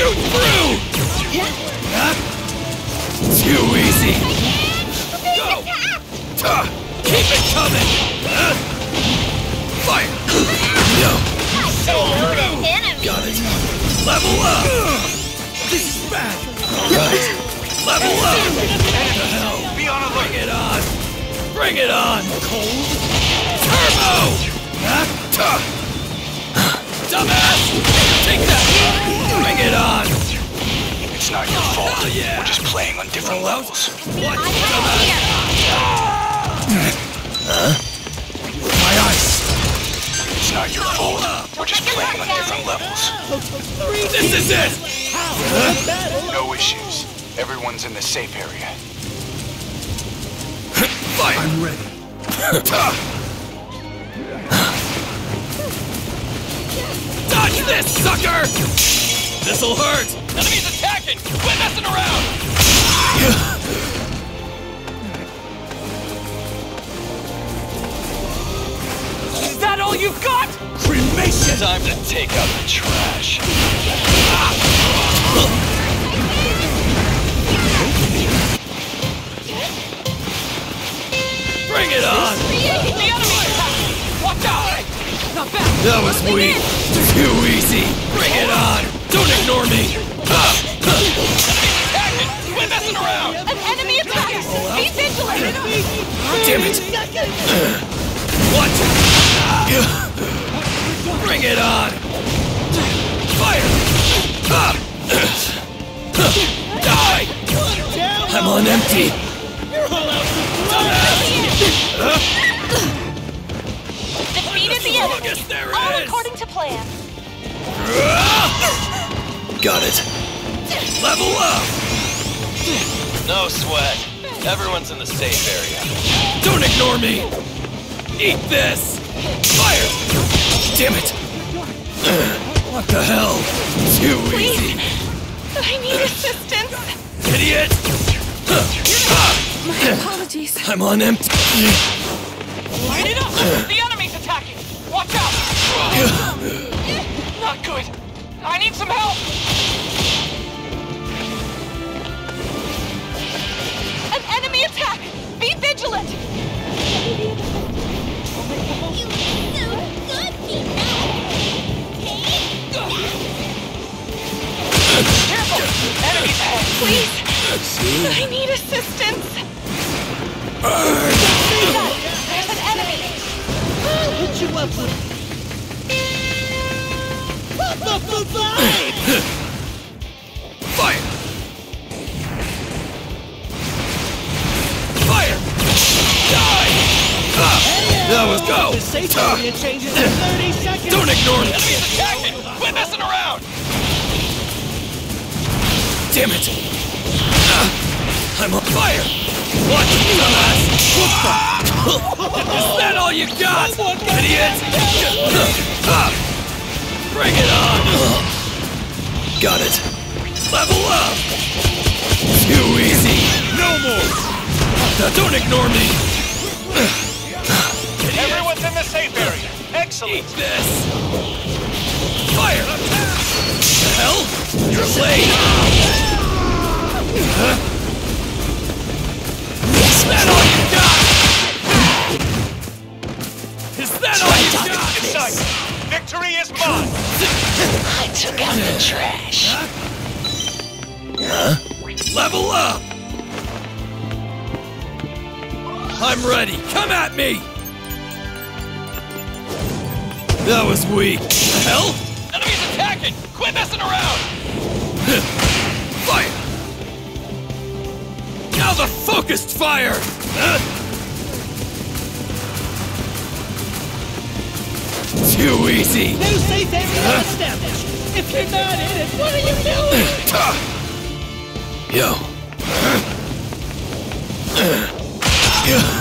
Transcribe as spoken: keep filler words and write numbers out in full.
shoot through! Huh? Too easy! Go! Ta! Keep it coming! Huh? Fire! No! Shoot! Got it! Level up! This is bad! Alright! Level up! What the hell? Be on alert! Bring it on! Bring it on! Cold? Turbo! Huh? Ta! Dumbass! Take that! Bring it on! It's not your fault. Oh, yeah. We're just playing on different well, levels. What? Dumbass! Huh? My ice! It's not your fault. We're just playing on different levels. This is it! Huh? No issues. Everyone's in the safe area. Fire! I'm ready. Dodge this, sucker! This'll hurt! Enemies attacking! Quit messing around! Is that all you've got? Cremation! Time to take out the trash. Bring it on! The enemy attack! Watch out! That was weak. Too easy. Bring it on. Don't ignore me. Quit messing around. An enemy attack. Be vigilant. Damn it. What? Bring it on. Fire. Die. I'm on empty. You're all out. All according to plan. Got it. Level up! No sweat. Everyone's in the safe area. Don't ignore me! Eat this! Fire! Damn it! What the hell? Too easy. I need assistance. Idiot! My apologies. I'm on empty. Light it up! The enemy's attacking! Watch out! Not good! I need some help! An enemy attack! Be vigilant! You so good, you know! Careful! Enemies ahead! Please! I need assistance! There's an enemy! I'll hit you up with fire! Fire! Die! That was go! Don't ignore me! Enemies attacking! Quit messing around! Damn it! I'm on fire! What the hell? Is that all you got, idiot? Bring it on! Got it. Level up! Too easy! No more! Don't ignore me! Everyone's in the safe area. Excellent! Eat this! Fire! Hell? You're late! Huh? Is that all you got? Is that all you got? This. Victory is mine! I took out the trash. Huh? Level up! I'm ready! Come at me! That was weak. The hell? Enemies attacking! Quit messing around! Fire! Now the focused fire! Huh? Too easy! New safe area established! If you're not in it, what are you doing? Yo.